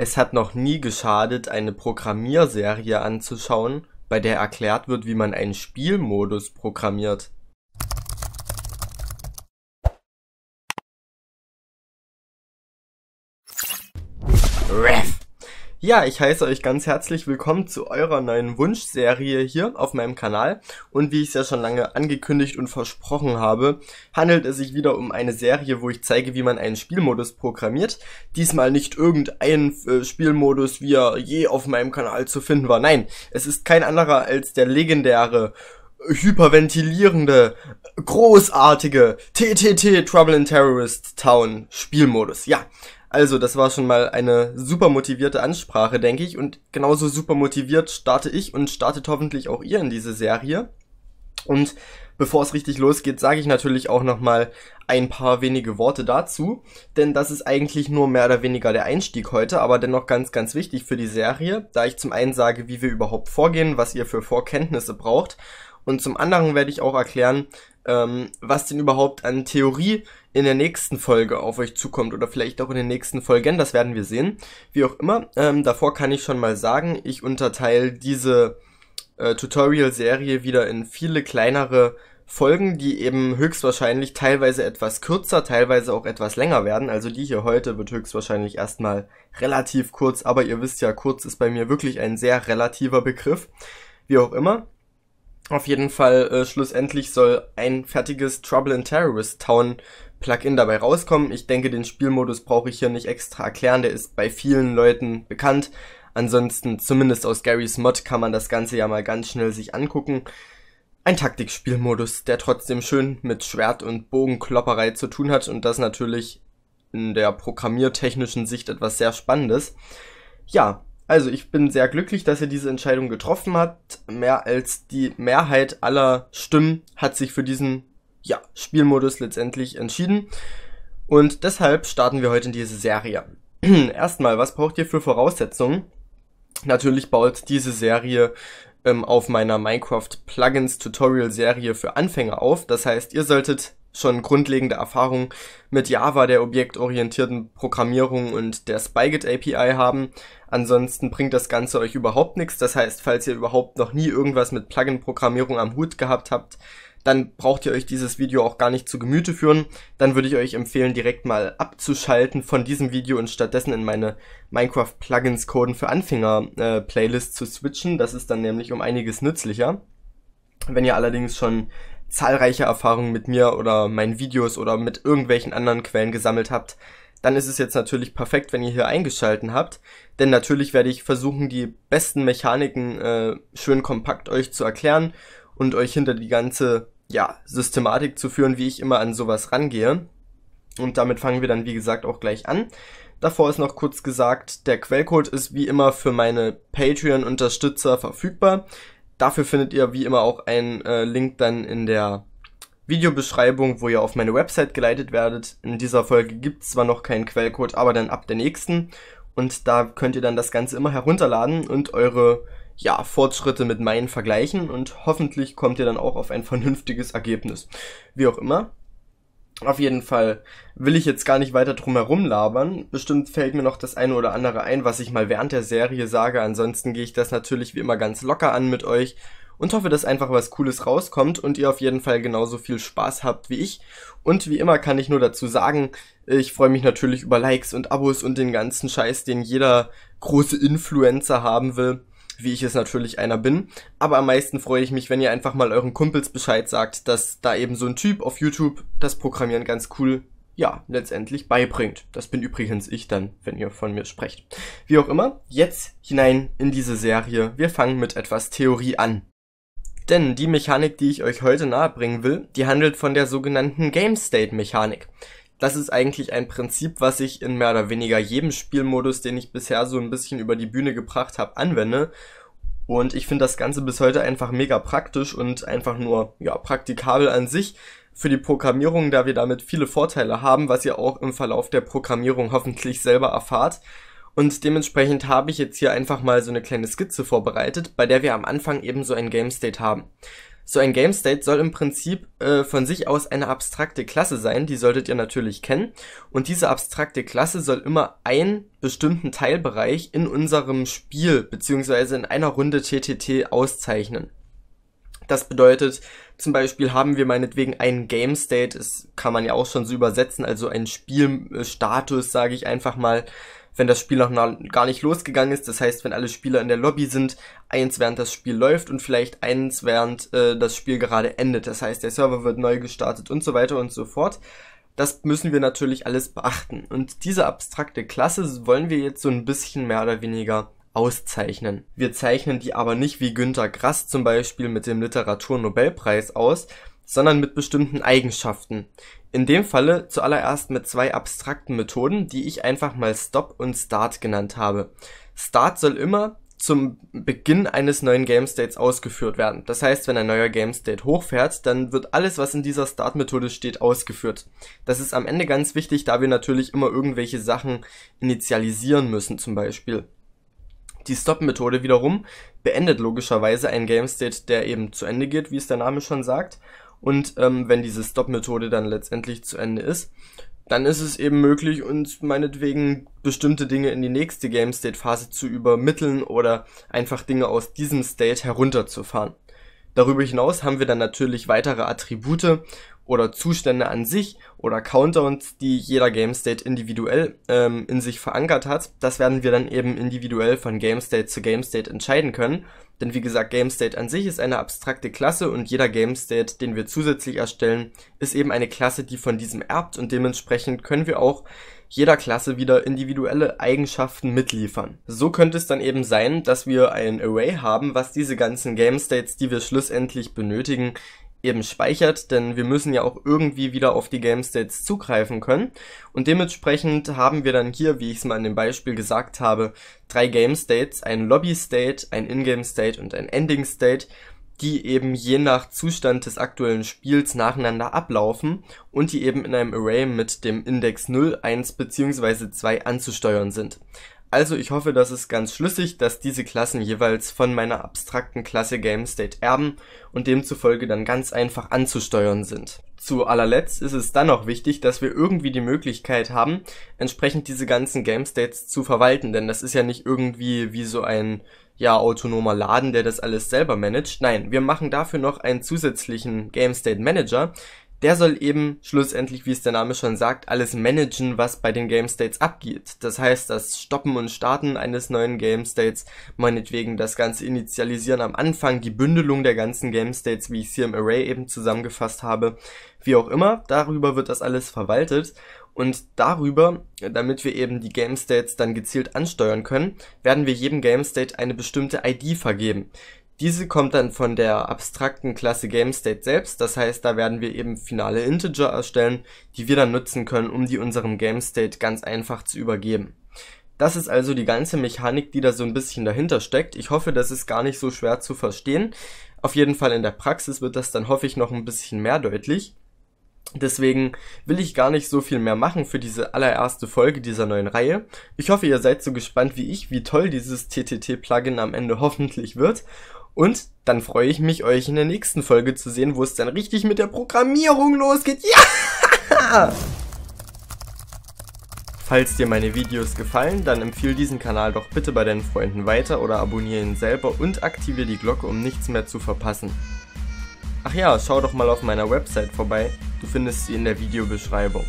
Es hat noch nie geschadet, eine Programmierserie anzuschauen, bei der erklärt wird, wie man einen Spielmodus programmiert. Ja, ich heiße euch ganz herzlich willkommen zu eurer neuen Wunschserie hier auf meinem Kanal. Und wie ich es ja schon lange angekündigt und versprochen habe, handelt es sich wieder um eine Serie, wo ich zeige, wie man einen Spielmodus programmiert. Diesmal nicht irgendein Spielmodus, wie er je auf meinem Kanal zu finden war. Nein, es ist kein anderer als der legendäre, hyperventilierende, großartige TTT Trouble in Terrorist Town Spielmodus. Ja. Also, das war schon mal eine super motivierte Ansprache, denke ich. Und genauso super motiviert starte ich und startet hoffentlich auch ihr in diese Serie. Und bevor es richtig losgeht, sage ich natürlich auch nochmal ein paar wenige Worte dazu. Denn das ist eigentlich nur mehr oder weniger der Einstieg heute, aber dennoch ganz, ganz wichtig für die Serie. Da ich zum einen sage, wie wir überhaupt vorgehen, was ihr für Vorkenntnisse braucht. Und zum anderen werde ich auch erklären, was denn überhaupt an Theorie in der nächsten Folge auf euch zukommt oder vielleicht auch in den nächsten Folgen, das werden wir sehen. Wie auch immer, davor kann ich schon mal sagen, ich unterteile diese Tutorial-Serie wieder in viele kleinere Folgen, die eben höchstwahrscheinlich teilweise etwas kürzer, teilweise auch etwas länger werden. Also die hier heute wird höchstwahrscheinlich erstmal relativ kurz, aber ihr wisst ja, kurz ist bei mir wirklich ein sehr relativer Begriff, wie auch immer. Auf jeden Fall, schlussendlich soll ein fertiges Trouble in Terrorist Town Plugin dabei rauskommen. Ich denke, den Spielmodus brauche ich hier nicht extra erklären, der ist bei vielen Leuten bekannt. Ansonsten, zumindest aus Gary's Mod, kann man das Ganze ja mal ganz schnell sich angucken. Ein Taktikspielmodus, der trotzdem schön mit Schwert- und Bogenklopperei zu tun hat und das natürlich in der programmiertechnischen Sicht etwas sehr Spannendes. Ja. Also ich bin sehr glücklich, dass ihr diese Entscheidung getroffen habt. Mehr als die Mehrheit aller Stimmen hat sich für diesen Spielmodus letztendlich entschieden. Und deshalb starten wir heute in diese Serie. Erstmal, was braucht ihr für Voraussetzungen? Natürlich baut diese Serie auf meiner Minecraft Plugins Tutorial Serie für Anfänger auf. Das heißt, ihr solltet schon grundlegende Erfahrung mit Java, der objektorientierten Programmierung und der Spigot API haben. Ansonsten bringt das Ganze euch überhaupt nichts. Das heißt, falls ihr überhaupt noch nie irgendwas mit Plugin-Programmierung am Hut gehabt habt, dann braucht ihr euch dieses Video auch gar nicht zu Gemüte führen. Dann würde ich euch empfehlen, direkt mal abzuschalten von diesem Video und stattdessen in meine Minecraft Plugins Coden für Anfänger Playlist zu switchen. Das ist dann nämlich um einiges nützlicher. Wenn ihr allerdings schon zahlreiche Erfahrungen mit mir oder meinen Videos oder mit irgendwelchen anderen Quellen gesammelt habt, dann ist es jetzt natürlich perfekt, wenn ihr hier eingeschalten habt, denn natürlich werde ich versuchen, die besten Mechaniken schön kompakt euch zu erklären und euch hinter die ganze Systematik zu führen, wie ich immer an sowas rangehe. Und damit fangen wir dann, wie gesagt, auch gleich an. Davor ist noch kurz gesagt, der Quellcode ist wie immer für meine Patreon-Unterstützer verfügbar. Dafür findet ihr wie immer auch einen Link dann in der Videobeschreibung, wo ihr auf meine Website geleitet werdet. In dieser Folge gibt es zwar noch keinen Quellcode, aber dann ab der nächsten. Und da könnt ihr dann das Ganze immer herunterladen und eure Fortschritte mit meinen vergleichen. Und hoffentlich kommt ihr dann auch auf ein vernünftiges Ergebnis. Wie auch immer. Auf jeden Fall will ich jetzt gar nicht weiter drum herum labern. Bestimmt fällt mir noch das eine oder andere ein, was ich mal während der Serie sage. Ansonsten gehe ich das natürlich wie immer ganz locker an mit euch und hoffe, dass einfach was Cooles rauskommt und ihr auf jeden Fall genauso viel Spaß habt wie ich. Und wie immer kann ich nur dazu sagen, ich freue mich natürlich über Likes und Abos und den ganzen Scheiß, den jeder große Influencer haben will, wie ich es natürlich einer bin. Aber am meisten freue ich mich, wenn ihr einfach mal euren Kumpels Bescheid sagt, dass da eben so ein Typ auf YouTube das Programmieren ganz cool, letztendlich beibringt. Das bin übrigens ich dann, wenn ihr von mir sprecht. Wie auch immer, jetzt hinein in diese Serie. Wir fangen mit etwas Theorie an. Denn die Mechanik, die ich euch heute nahebringen will, die handelt von der sogenannten Game State Mechanik. Das ist eigentlich ein Prinzip, was ich in mehr oder weniger jedem Spielmodus, den ich bisher so ein bisschen über die Bühne gebracht habe, anwende. Und ich finde das Ganze bis heute einfach mega praktisch und einfach nur praktikabel an sich für die Programmierung, da wir damit viele Vorteile haben, was ihr auch im Verlauf der Programmierung hoffentlich selber erfahrt. Und dementsprechend habe ich jetzt hier einfach mal so eine kleine Skizze vorbereitet, bei der wir am Anfang eben so ein Game State haben. So ein Game State soll im Prinzip von sich aus eine abstrakte Klasse sein, die solltet ihr natürlich kennen. Und diese abstrakte Klasse soll immer einen bestimmten Teilbereich in unserem Spiel bzw. in einer Runde TTT auszeichnen. Das bedeutet, zum Beispiel haben wir meinetwegen einen Game State, das kann man ja auch schon so übersetzen, also einen Spielstatus, sage ich einfach mal, wenn das Spiel noch gar nicht losgegangen ist, das heißt, wenn alle Spieler in der Lobby sind, eins während das Spiel läuft und vielleicht eins während das Spiel gerade endet, das heißt, der Server wird neu gestartet und so weiter und so fort. Das müssen wir natürlich alles beachten und diese abstrakte Klasse wollen wir jetzt so ein bisschen mehr oder weniger auszeichnen. Wir zeichnen die aber nicht wie Günter Grass zum Beispiel mit dem Literaturnobelpreis aus, sondern mit bestimmten Eigenschaften. In dem Falle zuallererst mit zwei abstrakten Methoden, die ich einfach mal Stop und Start genannt habe. Start soll immer zum Beginn eines neuen Game States ausgeführt werden. Das heißt, wenn ein neuer Game State hochfährt, dann wird alles, was in dieser Start-Methode steht, ausgeführt. Das ist am Ende ganz wichtig, da wir natürlich immer irgendwelche Sachen initialisieren müssen zum Beispiel. Die Stop-Methode wiederum beendet logischerweise einen Game State, der eben zu Ende geht, wie es der Name schon sagt. Und wenn diese Stop-Methode dann letztendlich zu Ende ist, dann ist es eben möglich, uns meinetwegen bestimmte Dinge in die nächste Game-State-Phase zu übermitteln oder einfach Dinge aus diesem State herunterzufahren. Darüber hinaus haben wir dann natürlich weitere Attribute oder Zustände an sich oder Countdowns, die jeder Game-State individuell in sich verankert hat. Das werden wir dann eben individuell von Game-State zu Game-State entscheiden können. Denn wie gesagt, GameState an sich ist eine abstrakte Klasse und jeder GameState, den wir zusätzlich erstellen, ist eben eine Klasse, die von diesem erbt und dementsprechend können wir auch jeder Klasse wieder individuelle Eigenschaften mitliefern. So könnte es dann eben sein, dass wir ein Array haben, was diese ganzen GameStates, die wir schlussendlich benötigen, eben speichert, denn wir müssen ja auch irgendwie wieder auf die GameStates zugreifen können und dementsprechend haben wir dann hier, wie ich es mal in dem Beispiel gesagt habe, drei GameStates, ein Lobby-State, ein In-Game-State und ein Ending-State, die eben je nach Zustand des aktuellen Spiels nacheinander ablaufen und die eben in einem Array mit dem Index 0, 1 bzw. 2 anzusteuern sind. Also ich hoffe, das ist ganz schlüssig, dass diese Klassen jeweils von meiner abstrakten Klasse GameState erben und demzufolge dann ganz einfach anzusteuern sind. Zu allerletzt ist es dann noch wichtig, dass wir irgendwie die Möglichkeit haben, entsprechend diese ganzen GameStates zu verwalten, denn das ist ja nicht irgendwie wie so ein autonomer Laden, der das alles selber managt. Nein, wir machen dafür noch einen zusätzlichen GameState Manager. Der soll eben schlussendlich, wie es der Name schon sagt, alles managen, was bei den Game States abgeht. Das heißt, das Stoppen und Starten eines neuen Game States, meinetwegen das ganze Initialisieren am Anfang, die Bündelung der ganzen Game States, wie ich es hier im Array eben zusammengefasst habe, wie auch immer, darüber wird das alles verwaltet. Und darüber, damit wir eben die Game States dann gezielt ansteuern können, werden wir jedem Game State eine bestimmte ID vergeben. Diese kommt dann von der abstrakten Klasse GameState selbst, das heißt, da werden wir eben finale Integer erstellen, die wir dann nutzen können, um die unserem GameState ganz einfach zu übergeben. Das ist also die ganze Mechanik, die da so ein bisschen dahinter steckt. Ich hoffe, das ist gar nicht so schwer zu verstehen. Auf jeden Fall in der Praxis wird das dann, hoffe ich, noch ein bisschen mehr deutlich. Deswegen will ich gar nicht so viel mehr machen für diese allererste Folge dieser neuen Reihe. Ich hoffe, ihr seid so gespannt wie ich, wie toll dieses TTT-Plugin am Ende hoffentlich wird. Und dann freue ich mich, euch in der nächsten Folge zu sehen, wo es dann richtig mit der Programmierung losgeht. Ja! Falls dir meine Videos gefallen, dann empfehle diesen Kanal doch bitte bei deinen Freunden weiter oder abonniere ihn selber und aktiviere die Glocke, um nichts mehr zu verpassen. Ach ja, schau doch mal auf meiner Website vorbei, du findest sie in der Videobeschreibung.